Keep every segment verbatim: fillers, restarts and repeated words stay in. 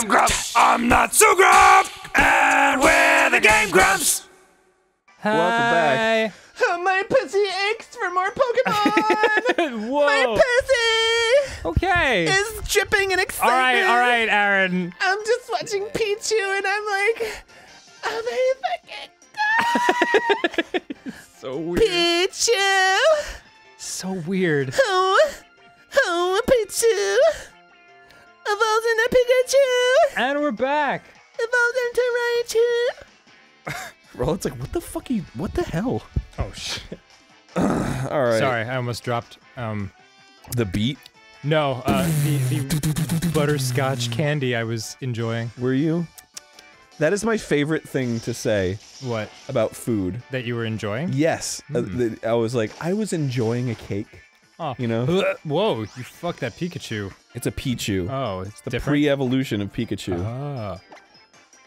I'm Grumps. I'm not so Grump. And we're the Game Grumps. Hi. Welcome back. Oh, my pussy aches for more Pokemon. Whoa. My pussy. Okay. Is dripping and excited. All right, all right, Aaron. I'm just watching Pichu and I'm like, oh my fucking God. So weird. Pichu. So weird. Oh, oh, Pichu. Evolved into Pikachu. And we're back. Evolved into Raichu. Rowlet's like, what the fuck? Are you, what the hell? Oh shit. Uh, all right. Sorry, I almost dropped. Um, the beat. No, uh, the, the butterscotch candy I was enjoying. Were you? That is my favorite thing to say. What? About food. That you were enjoying? Yes. Mm. I, I was like, I was enjoying a cake. Oh. You know? Whoa, you fucked that Pikachu. It's a Pichu. Oh, it's, it's the pre-evolution of Pikachu. Ah.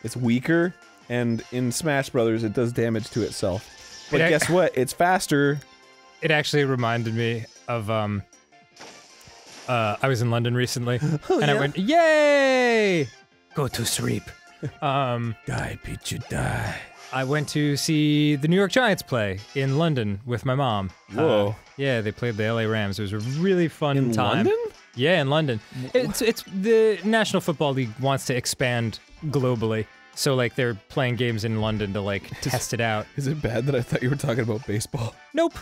It's weaker, and in Smash Brothers it does damage to itself. But it guess what? It's faster. It actually reminded me of, um... Uh, I was in London recently, oh, and yeah? I went, yay! Go to sleep. Um, die, Pichu, die. I went to see the New York Giants play in London with my mom. Whoa. Uh, yeah, they played the L A Rams. It was a really fun in time. In London? Yeah, in London. It's, it's the National Football League wants to expand globally. So, like, they're playing games in London to, like, Does, test it out. Is it bad that I thought you were talking about baseball? Nope.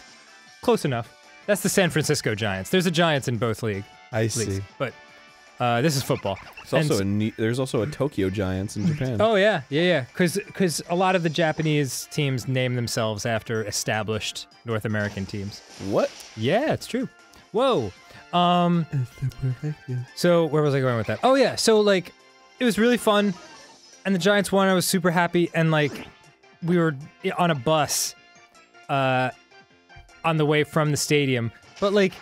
Close enough. That's the San Francisco Giants. There's a Giants in both league, I leagues. I see. But... Uh, this is football. It's also and, a there's also a Tokyo Giants in Japan. Oh yeah, yeah, yeah. Because because a lot of the Japanese teams name themselves after established North American teams. What? Yeah, it's true. Whoa. Um. So where was I going with that? Oh yeah. So like, it was really fun, and the Giants won. I was super happy, and like, we were on a bus, uh, on the way from the stadium. But like.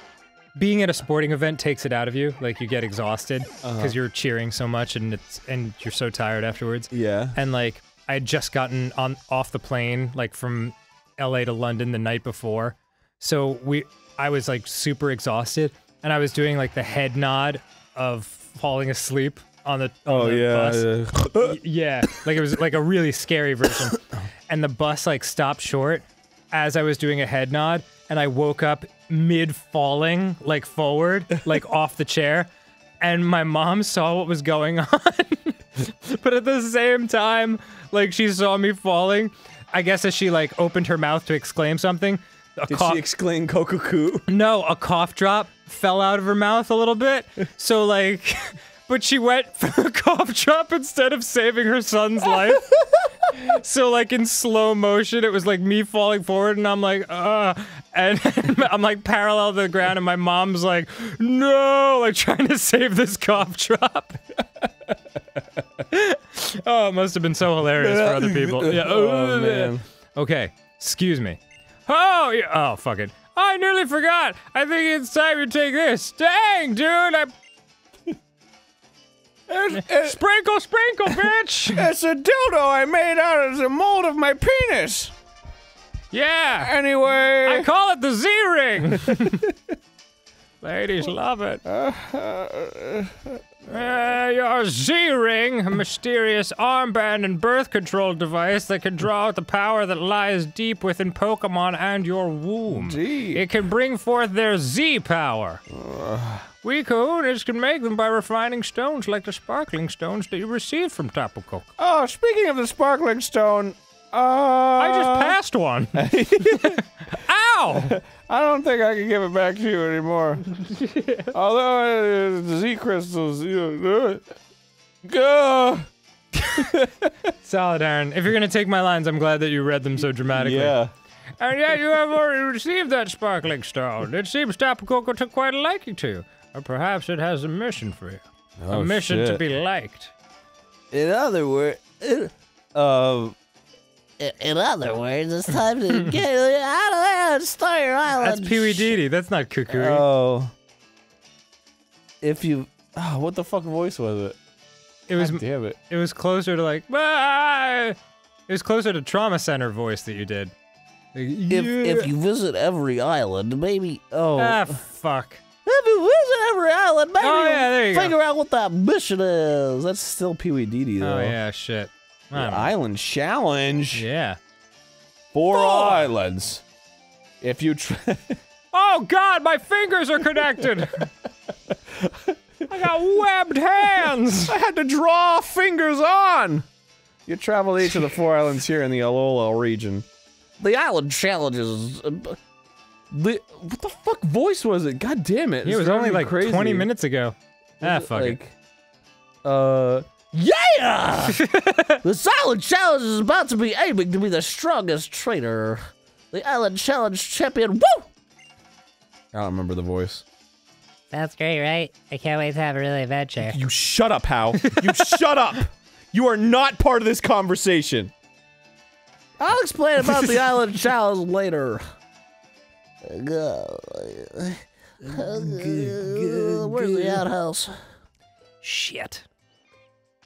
Being at a sporting event takes it out of you. Like, you get exhausted because uh-huh. you're cheering so much and it's and you're so tired afterwards. Yeah. And, like, I had just gotten on off the plane, like, from L A to London the night before. So we, I was, like, super exhausted. And I was doing, like, the head nod of falling asleep on the, on oh, the yeah, bus. Yeah. yeah. Like, it was, like, a really scary version. And the bus, like, stopped short as I was doing a head nod. And I woke up mid-falling, like, forward, like, off the chair, and my mom saw what was going on, but at the same time, like, she saw me falling, I guess as she, like, opened her mouth to exclaim something, a Did cough- she exclaim "Kokuku"? No, a cough drop fell out of her mouth a little bit, so, like, but she went for a cough drop instead of saving her son's life. So, like, in slow motion, it was, like, me falling forward, and I'm like, uh, and I'm, like, parallel to the ground, and my mom's like, no, like, trying to save this cough drop. Oh, it must have been so hilarious for other people. Yeah. Oh, man. Okay, excuse me. Oh, yeah. Oh, fuck it. I nearly forgot. I think it's time to take this. Dang, dude, I... It's, it's, sprinkle, sprinkle, bitch! It's a dildo I made out of the mold of my penis! Yeah! Anyway... I call it the Z-Ring! Ladies love it. Uh, uh, uh, uh, your Z-Ring, a mysterious armband and birth control device that can draw out the power that lies deep within Pokemon and your womb. Deep. It can bring forth their Z-Power. Uh. We kahunas can make them by refining stones like the sparkling stones that you received from Tapu Koko. Oh, speaking of the sparkling stone, uh... I just passed one. Ow! I don't think I can give it back to you anymore. Although, uh, Z crystals, you know, go! Solid, Aaron. If you're gonna take my lines, I'm glad that you read them so dramatically. Yeah. And yet you have already received that sparkling stone. It seems Tapu Koko took quite a liking to you. Or perhaps it has a mission for you. Oh, a mission shit. To be liked. In other words, uh, in other words, it's time to get out of there and start your island. That's Pee Wee Diddy. That's not Kukui. Oh, if you, oh, what the fuck voice was it? It was. God damn it. It was closer to like. Ah! It was closer to Trauma Center voice that you did. Like, if yeah. if you visit every island, maybe. Oh. Ah, fuck. If you visit Discovery Island, maybe oh, yeah, there you figure go. out what that mission is. That's still Pee Wee Dee Dee, though. Oh, yeah, shit. Island Challenge? Yeah. Four oh. islands. If you try. Oh, God, my fingers are connected! I got webbed hands! I had to draw fingers on! You travel each of the four islands here in the Alola region. The island challenges. Uh, the, what the fuck voice was it? God damn it. It was only like crazy. twenty minutes ago. Ah, fuck like, it. Uh. Yeah! The island challenge is about to be aiming to be the strongest trainer. The island challenge champion. Woo! I don't remember the voice. That's great, right? I can't wait to have a real adventure. You shut up, Hal. You shut up! You are not part of this conversation. I'll explain about the island challenge later. Where's the outhouse? Shit.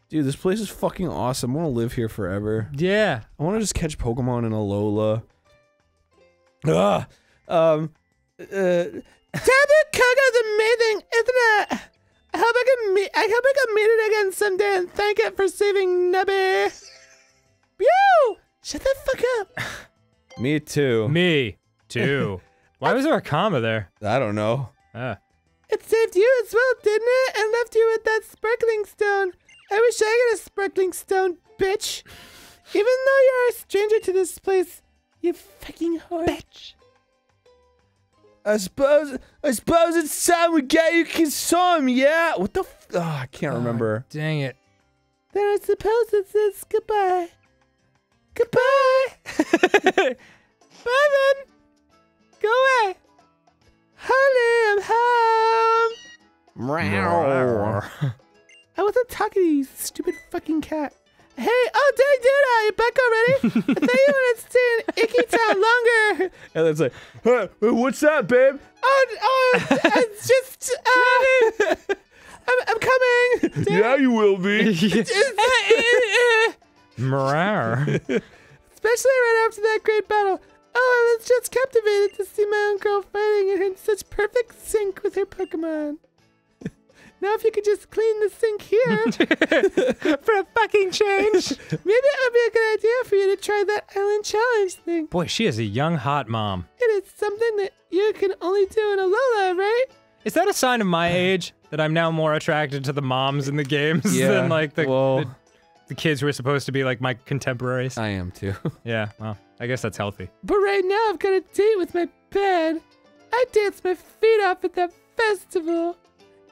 Dude, this place is fucking awesome. I want to live here forever. Yeah. I want to just catch Pokemon in Alola. Ugh. Um. Uh. Tapu Koko is amazing, isn't it? I hope I can meet. I hope I can meet it again someday and thank it for saving Nubby. Pew! Shut the fuck up. Me too. Me too. Why was there a comma there? I don't know. Ah. It saved you as well, didn't it? And left you with that sparkling stone. I wish I had a sparkling stone, bitch. Even though you're a stranger to this place, you fucking whore. Bitch. I suppose, I suppose it's time we got you consumed, yeah? What the f- oh, I can't oh, remember. Dang it. Then I suppose it says goodbye. Goodbye! Bye then! Go away! Honey, I'm home! Meow. I wasn't talking to you, stupid fucking cat. Hey, oh, dang, did I? You're back already? I thought you wanted to stay in Icky Town longer. And it's like, hey, what's up, babe? Oh, oh, it's just, uh, I'm, I'm coming. Dang. Yeah, you will be. Especially right after that great battle. Oh, I was just captivated to see my own girl fighting and in such perfect sync with her Pokemon. Now if you could just clean the sink here for a fucking change, maybe it would be a good idea for you to try that Island Challenge thing. Boy, she is a young hot mom. It is something that you can only do in Alola, right? Is that a sign of my age that I'm now more attracted to the moms in the games yeah, than like the, well, the the kids who are supposed to be like my contemporaries? I am too. Yeah, well, I guess that's healthy. But right now I've got a date with my bed. I danced my feet off at that festival.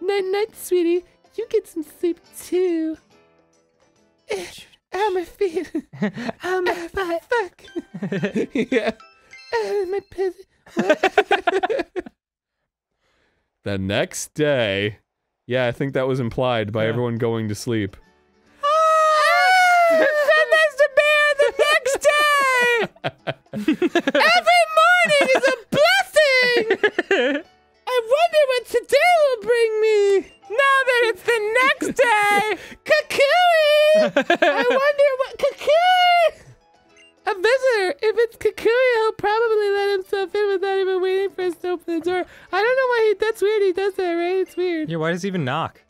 Night, night, sweetie. You get some sleep too. Ow, my feet. Ow, my butt. Fuck. Yeah. Ow, my pussy. The next day. Yeah, I think that was implied by yeah. everyone going to sleep. Ah! That has to be the next day. Every morning is a blessing. I wonder what today will bring me! Now that it's the next day! Kukui! I wonder what- Kukui! A visitor! If it's Kukui, he'll probably let himself in without even waiting for us to open the door. I don't know why he- that's weird he does that, right? It's weird. Yeah, why does he even knock?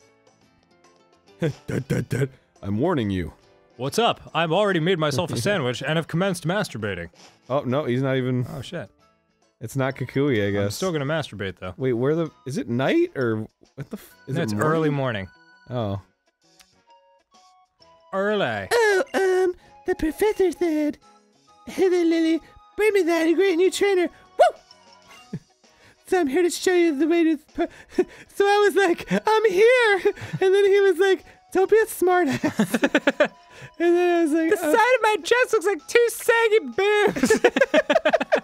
I'm warning you. What's up? I've already made myself a sandwich and have commenced masturbating. Oh, no, he's not even- Oh, shit. It's not Kukui, I guess. I'm still gonna masturbate, though. Wait, where the- is it night, or what the f- is no, it it's morning? Early morning. Oh. Early. Oh, um, the professor said, hey there, Lily, bring me that great new trainer. Woo! So I'm here to show you the way to- So I was like, I'm here! And then he was like, don't be a smartass. And then I was like, the oh. side of my chest looks like two saggy boobs!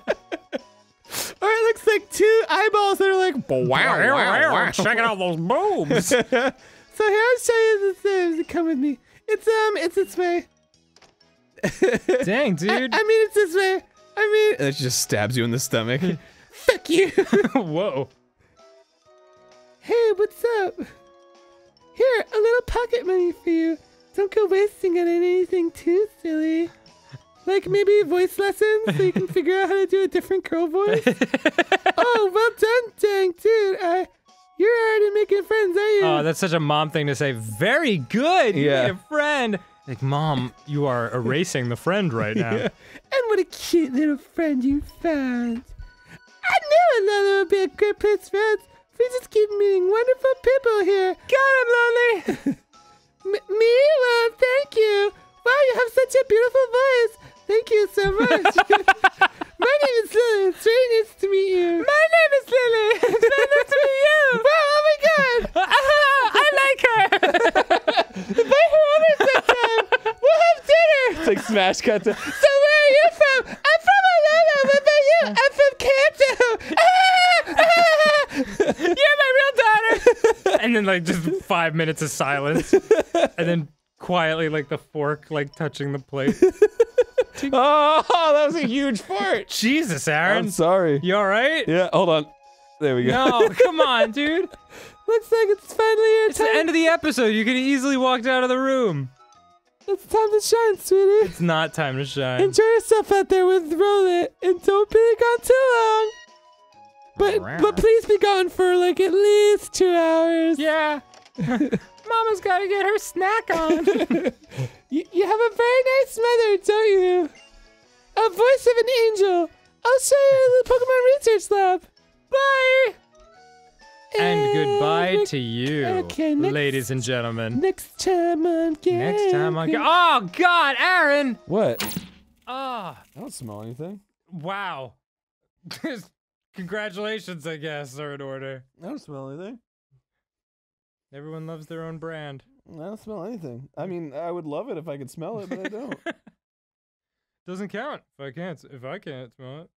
Or it looks like two eyeballs that are like, wow, wow, wow, wow. Check out those boobs. So here I'll show you the things. Come with me. It's um, it's this way. Dang, dude. I, I mean, it's this way. I mean, and it just stabs you in the stomach. Fuck you. Whoa. Hey, what's up? Here, a little pocket money for you. Don't go wasting it on anything too silly. Like, maybe voice lessons, so you can figure out how to do a different girl voice? Oh, well done, dang, dude. I, You're already making friends, are you? Oh, that's such a mom thing to say. Very good. You yeah. made a friend. Like, Mom, you are erasing the friend right now. Yeah. And what a cute little friend you found. I knew Alola would be a great place for us. We just keep meeting wonderful people here. God, I'm lonely. M me? Well, thank you. Wow, you have such a beautiful voice. Thank you so much. My name is Lily. It's very nice to meet you. My name is Lily. It's very nice to meet you. Wow, oh my god. Uh-huh, I like her. Invite her over sometime. We'll have dinner. It's like Smash Cut. To so where are you from? I'm from Alola. What about you? I'm from Kanto. You're my real daughter. And then like just five minutes of silence. And then quietly like the fork like touching the plate. Oh, that was a huge fart. Jesus, Aaron. I'm sorry. You all right? Yeah, hold on. There we go. No, come on, dude. Looks like it's finally your it's time. It's the end of the episode. You could easily walk out of the room. It's time to shine, sweetie. It's not time to shine. Enjoy yourself out there with Rowlet, and don't be gone too long. But right. but please be gone for like at least two hours. Yeah. Mama's got to get her snack on. you, you have a very nice mother, don't you? A voice of an angel. I'll show you the Pokemon Research Lab. Bye. And, and goodbye to you, okay, next, ladies and gentlemen. Next time on Game Next time on Game Oh, God, Aaron. What? Ah. Oh. I don't smell anything. Wow. Congratulations, I guess, are in order. I don't smell anything. Everyone loves their own brand. I don't smell anything. I mean, I would love it if I could smell it, but I don't. Doesn't count if I can't. If I can't smell it.